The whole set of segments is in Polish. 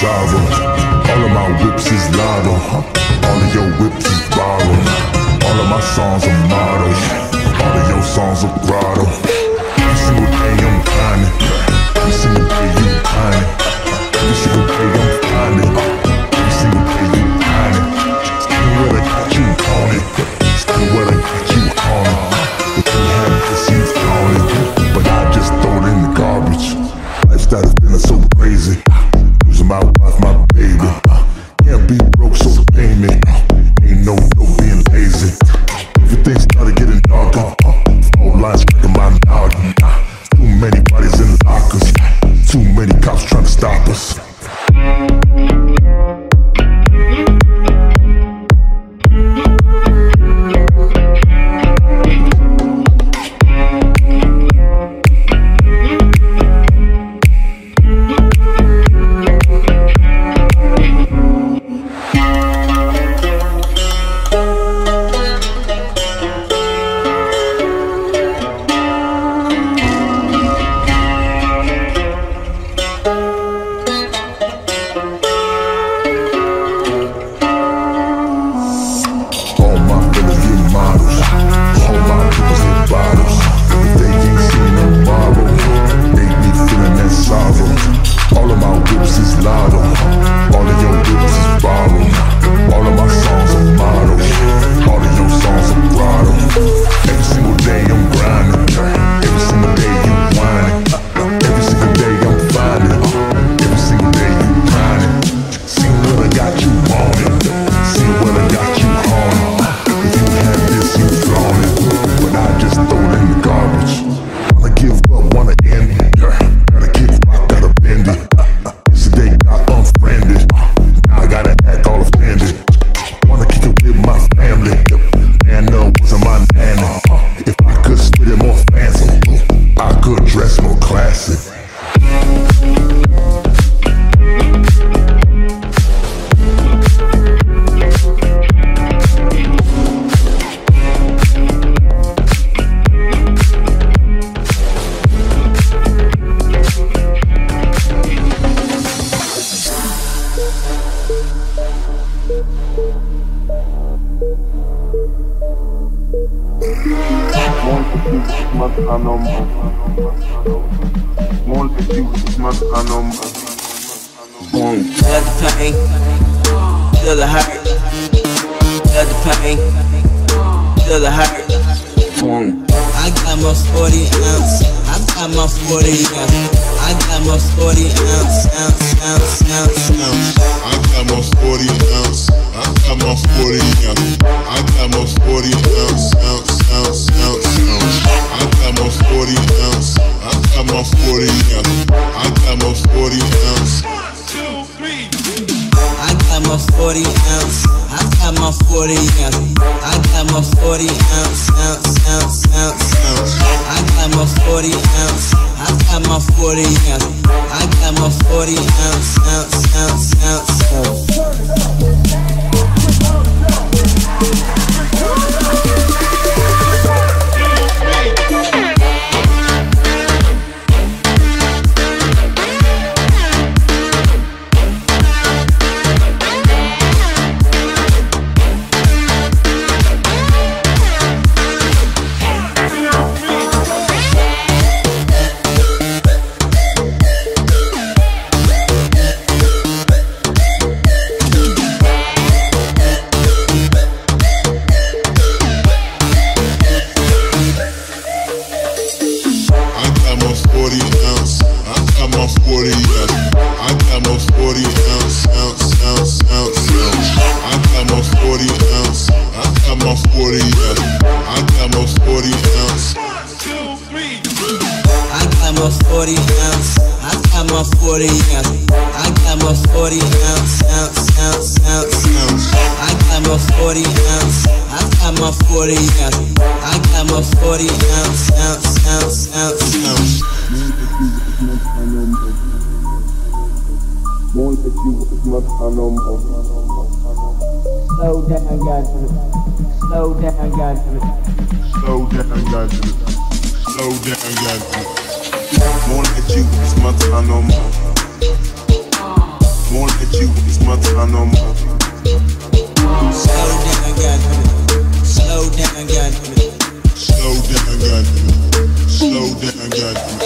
saliva. All of my whips is lava, all of your whips is viral. All of my songs are models, all of your songs are grotto. Every single day I'm grinding, every single day you grinding, every single day I'm grinding, every single day you grinding. Still what I got you on it, still what I got you on it. If you have this you found it, but I just throw it in the garbage. Lifestyle has been so crazy. My wife, my baby. Can't be broke, so pay me. Ain't no being lazy. Everything started getting darker. All lines cracking my noggin. Too many bodies in lockers. Too many cops trying to stop us. Won't let you, it's my time no more. won't let you. It's my time, no more. Slow down, God. Slow down, God. Slow down, God. Slow down, God.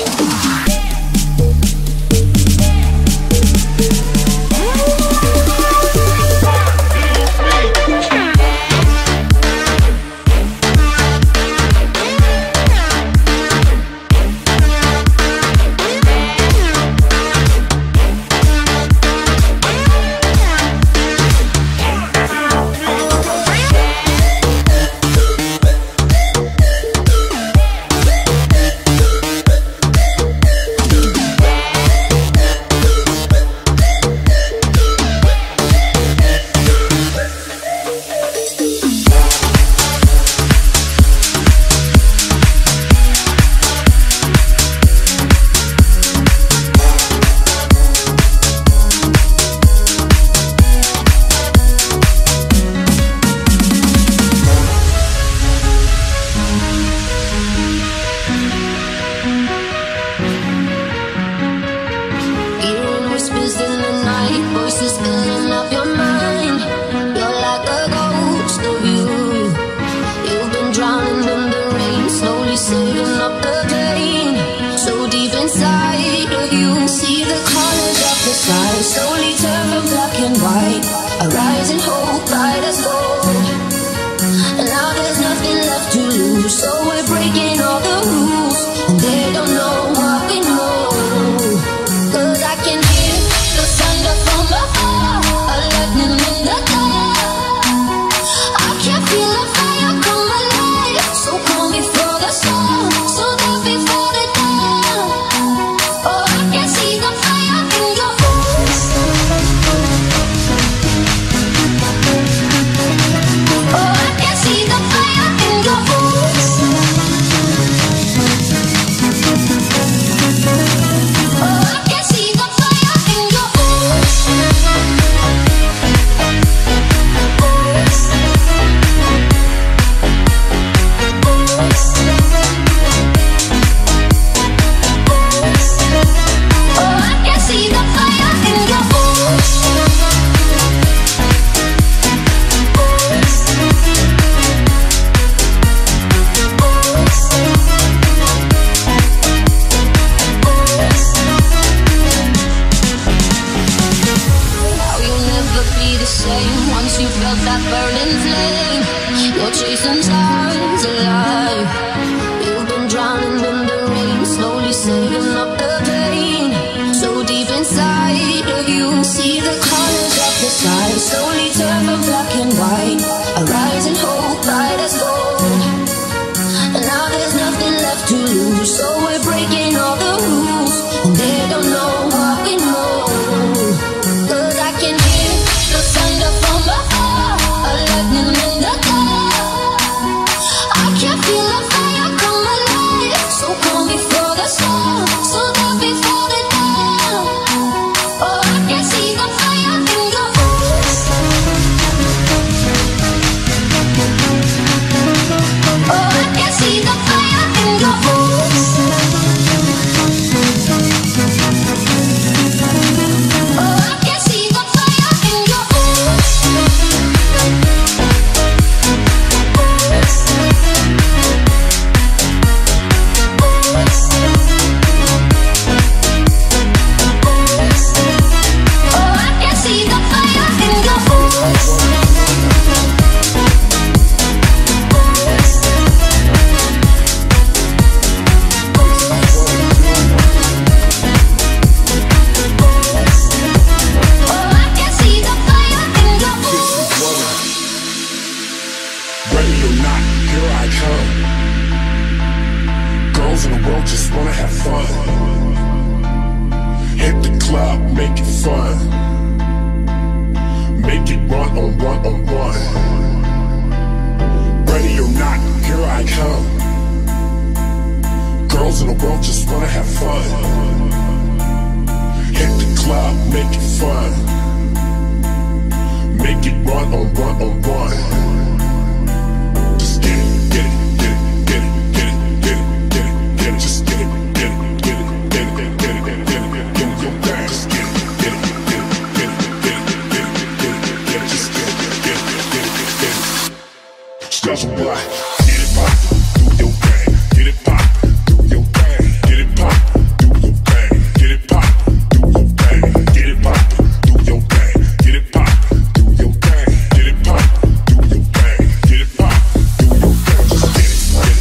cause I'm black. Get it pop, do your thing. Get it pop, do your thing. Get it pop, do your thing. Get it pop, do your thing. Get it pop, do your thing. Get it pop, do your thing. Get it pop, do your thing. Get it pop, do your thing. Just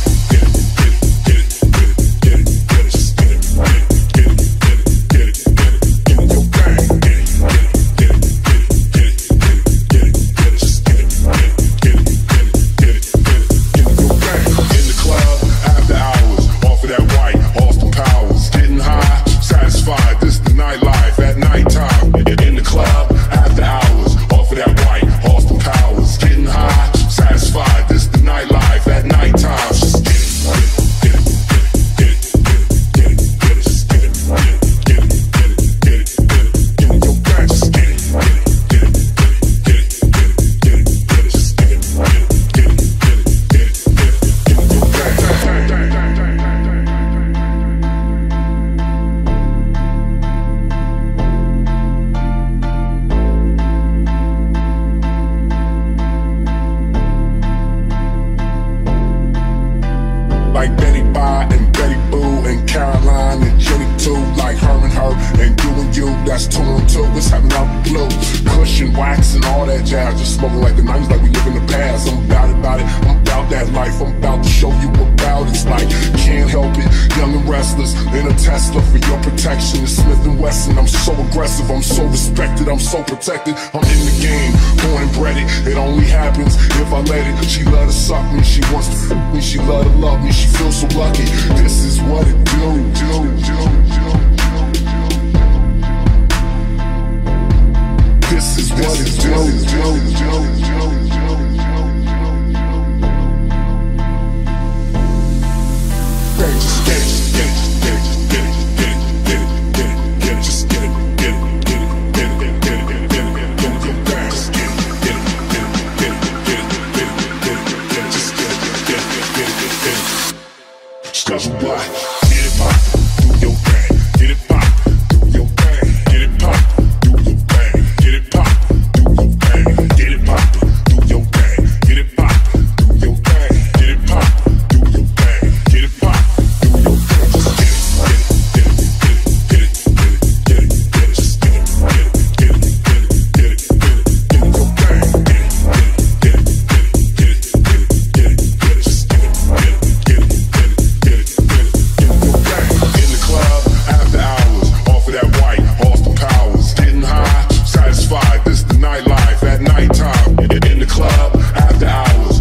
get it, get it, get it, get it, get it, get it, just get it, get it, get it, get it, get it, get it, your thing. Get it, get it, get it, get it, get it, get it, just get it, get it. Like Betty Bye and Betty Boo and Caroline and Jenny too. Like her and her and you and you. That's 2 and 2. It's happening out the blue. Cushion, wax and all that jazz. Just smoking like the 90s, like we live in the past. I'm about it, I'm about that life. I'm about to show you about it's like. Can't help it, young and restless. In a Tesla for your protection. It's Smith & Wesson. I'm so aggressive, I'm so respected, I'm so protected. I'm in the game, born and bred it. It only happens if I let it. She love to suck me, she wants to f*** me. She love to love me, she feels so lucky. This is what it do. This is what it do. Just get it, get it. Cause I'm black. Get it pop, do your thing. Get it pop, do your thing. Get it pop, do your thing. Get it pop, do your thing. Get it pop, do your thing. Get it pop, do your thing. Get it pop, do your thing. Get it pop, do your thing. Just get it, get it, get it, get it, get it, just get it, get it, get it, get it, get it, get it, your thing. Get it, get it, get it, get it, get it, get it, just get it, get it.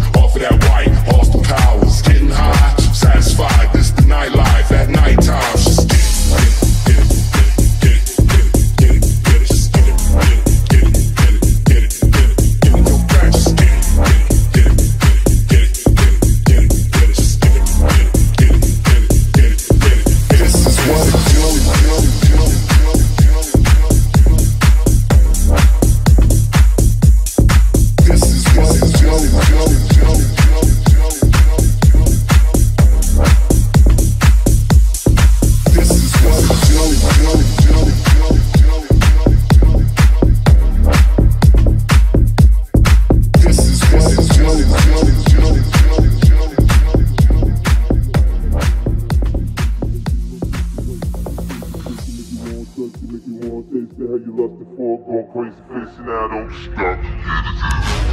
Go crazy, facing now, don't stop.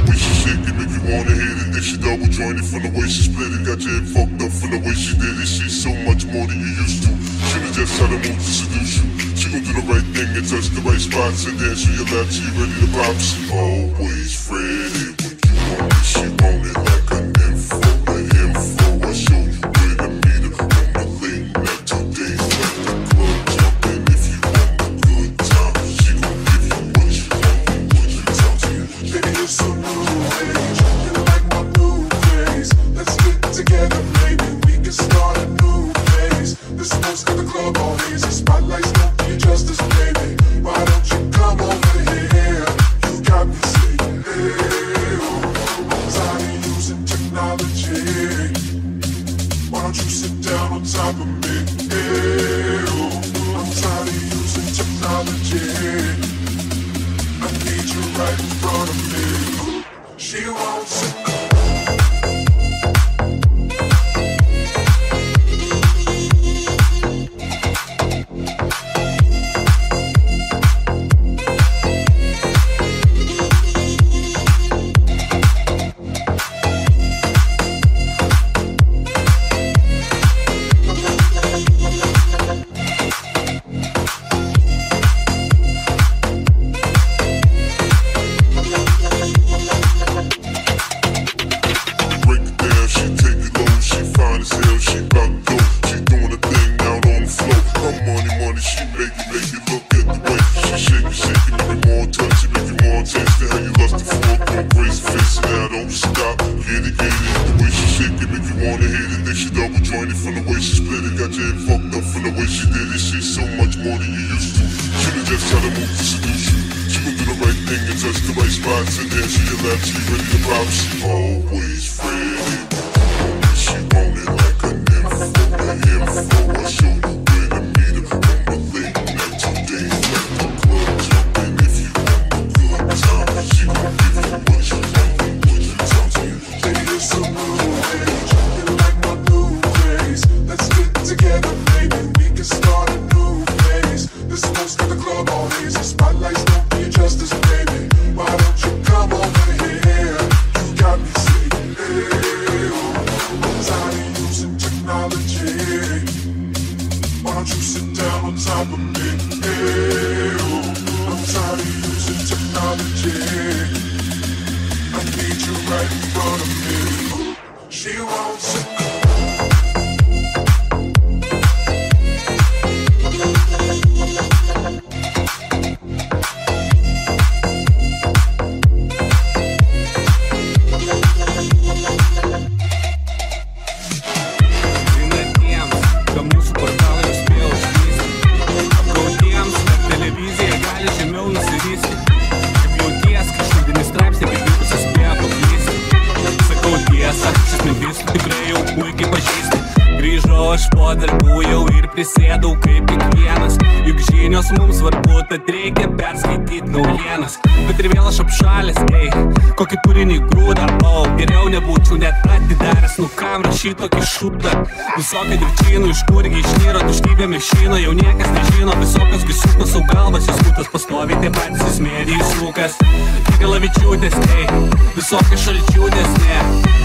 We so sick, it make you wanna hit it. Then she double jointed from the way she split it. Got your head fucked up from the way she did it. She's so much more than you used to. She knows just how to move to seduce you. She gon' do the right thing and touch the right spots and dance on your lap till you ready to pop. She always ready when you want it. She want it like an info, an info. I show you where to meet her on the late night till days like the club jumping. If you want a good time, she gon' give you what you want and what you talk to. Baby, you're so rude, you like my blue days. Let's get together, baby, we can start a new phase. This most got the club all easy, spotlights don't do you justice, baby. Why don't you come over here? You got me singing. stop. Dedicated the way she shake it, make you wanna hit it. Then she double jointed from the way she split it. Got your head fucked up from the way she did it. She's so much more than you used to. Should've just tried to move to seduce you. She gon' do the right thing and touch the right spots, and then she your left, she ready to pop. She always ready. She want it like a nympho, a info. I show you where to meet her on the late night today. Let the club jump, and if you want a good time, she gon' give you what you want and what you talk to. Baby, it's a blue haze, jumping like my blue haze. Let's get together, baby, we can start a new phase. This smoke's got the club all haze, the spotlights don't do you justice, baby. Why don't you come over here? You got me singing, I'm tired of using technology. Why don't you sit down on top of me? I'm tired of using technology. I need you right in front of me. She wants it. Prisėdau kaip tik vienas, juk žinios mums svarbu, tad reikia perskaityt naujienas. Bet ir vėl aš apšalęs, ei, kokį turinį grūdą, oh, geriau nebūčiau net atidaręs, nu kam rašyt tokį šutą. Visokiai dirčynų, iš kurgi išnyro, tuštybė mešino, jau niekas nežino, visokios gisiukas, o galvas jos būtas pastoviai, tie patys įsmėdijus rūkas. Galavičiūtės, ei, visokiai šalčiūtės, ne,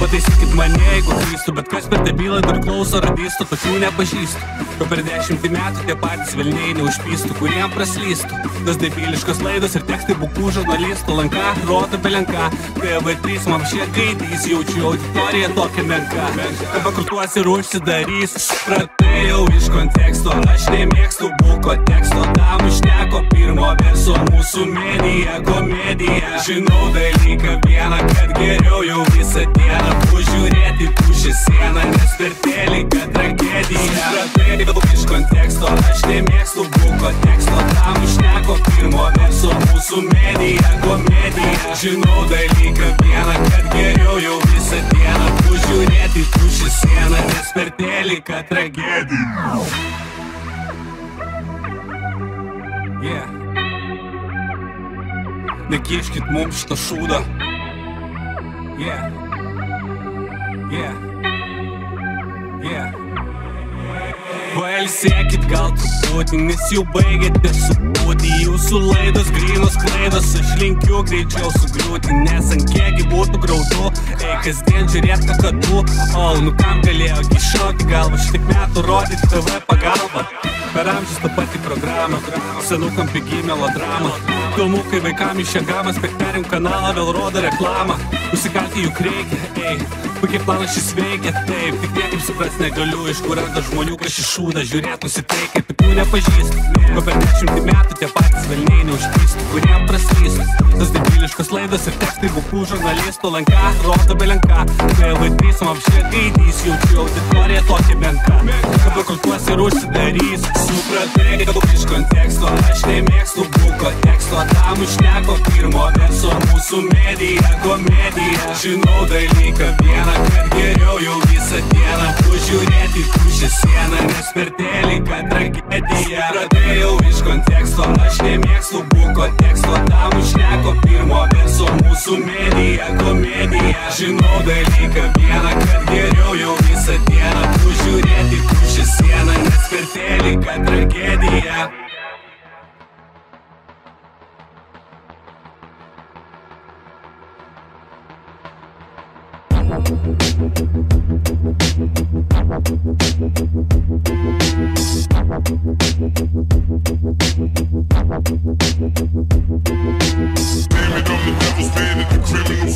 pataisykit mane, jeigu klystu, bet kas per debilą dar klauso radistų, tokių nepažįstu. Jau per 10 metų tie patys velniai neužpystų, kuriem praslystų. Tas debiliškas laidos ir tekstai bukų žurnalistų, lanka, rota, belenka. TV3 man šie gaidys, jaučiu auditoriją tokia menka. Arba kurtuos ir užsidarys, pradėjau iš konteksto. Aš nemėgstu buko teksto, tam užteko pirmo verso. Mūsų medija, komedija, žinau dalyką vieną, kad geriau jau visą dieną pažiūrėti pušę sieną, nes per teliką tragedija. Pradėjau iš konteksto, aš nemėgstu buko teksto, tam užteko pirmo verso. Mūsų medija, komedija, žinau dalyką vieną, kad geriau jau visą dieną pažiūrėti pušę sieną, nes per teliką tragedija. Nekiškit mums šitą šūdą. Pailsėkit gal truputį, nes jau baigėte supūti. Jūsų laidos grynos klaidos, aš linkiu greičiau sugriūti. Nes ant kiekgi būtų graudu, ei, kasdien žiūrėt ką tu. O, nu kam galėjo gišoti galvą, šitiek metų rodyti TV pagalbą. Per amžius tą patį programą, senukam pigi melodramą. Filmukai vaikam išėgamas, per perim kanalą vėl rodo reklamą. Užsikalti juk reikia, ei, kokie planas šis veikia, taip. Tik niekaip supras negaliu, iš kur randa žmonių, kas iš šūdą žiūrėt nusiteikia. Piktų nepažįstu, ko per 10 metų tie patys velniai neužpystų, kuriem praslysiu. Tas debiliškas laidos ir tekstai bukų žurnalistų, lanka, rodo belenka. TV3 man šie gaidys, jaučiu auditoriją tokia menka. Dabar kurtuos ir užsidarys, supratai, kad daug iš konteksto. Aš nemėgstu buko teksto, tam užteko pirmo verso. Mūsų medija, komedija, žinau dalyką vieną, kad geriau jau visą dieną pažiūrėti pušę sieną, nes per teliką tragedija. Pradėjau iš konteksto, aš nemėgstu buko teksto, tam užteko pirmo verso. Mūsų medija, komedija, žinau dalyką vieną, kad geriau jau visą dieną pažiūrėti pušę sieną, nes per teliką tragedija. Damn it, I'm the devil's bandit, the criminal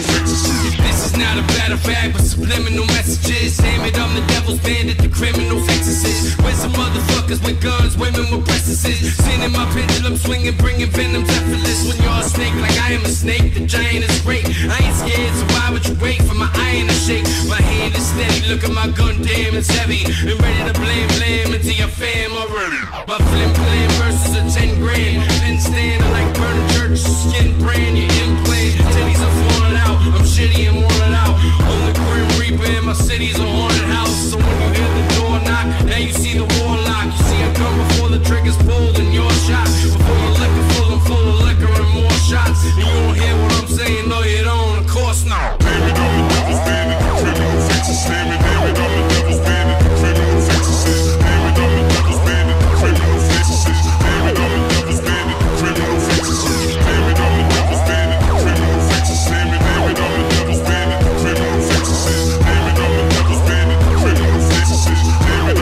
fantasy. This is not about a bag with subliminal messages. Damn it, I'm the devil's bandit, the criminal exorcist. Where's some motherfuckers with guns, women with breastises? Sending my pendulum swinging, bringing venom effortless. When you're a snake, like I am a snake, the giant is great. I ain't scared, so why would you wait for my iron to shake? My hand is steady, look at my gun, damn it's heavy. And ready to blame, blame into your fam already. My flim flam versus a 10 grand. Then stand, I like burning church, skin brand, your implant. Titties are falling out, I'm shitty and worn out. On the grim reaper in my city's a haunted house. So when you hear the door knock, now you see the warlock. You see I come before the trigger's pulled and you're shot. Before the liquor full, I'm full of liquor and more shots. And you don't hear what I'm saying, no you don't, of course not. Baby, I'm the devil's bandit, the criminal fixes. Damn it, damn it, I'm the devil's bandit, the criminal fixes. Damn it, I'm the devil's bandit, the criminal fixes. Damn it, I'm the devil's bandit, the criminal fixes. Damn it, I'm the devil's bandit, the criminal fixes. Damn it, damn it, I'm the devil's bandit, the criminal fixes. Damn it, I'm the devil's bandit, the criminal fixes. Damn it, I'm the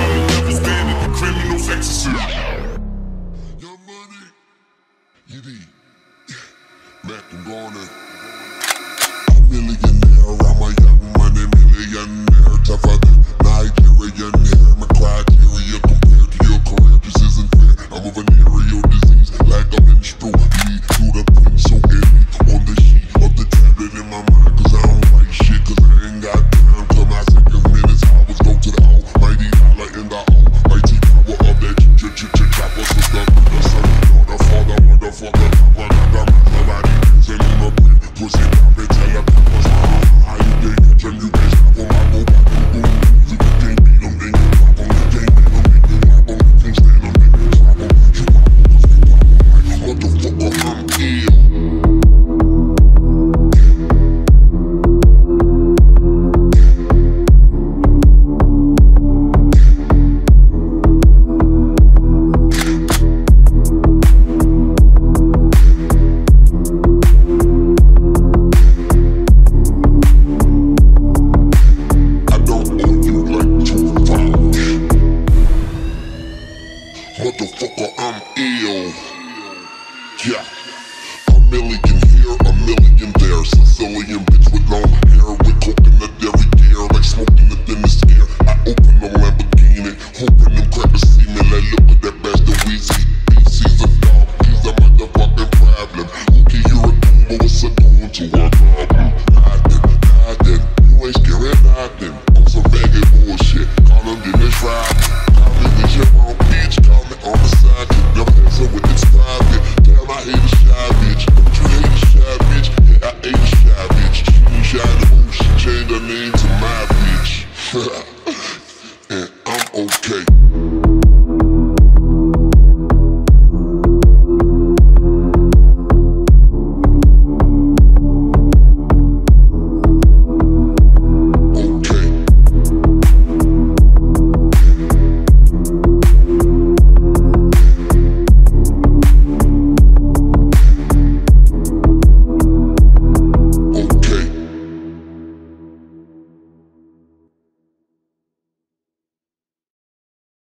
devil's bandit, the criminal fixes. Your money, you need back and going. Hoping them crackers see me, like look at that.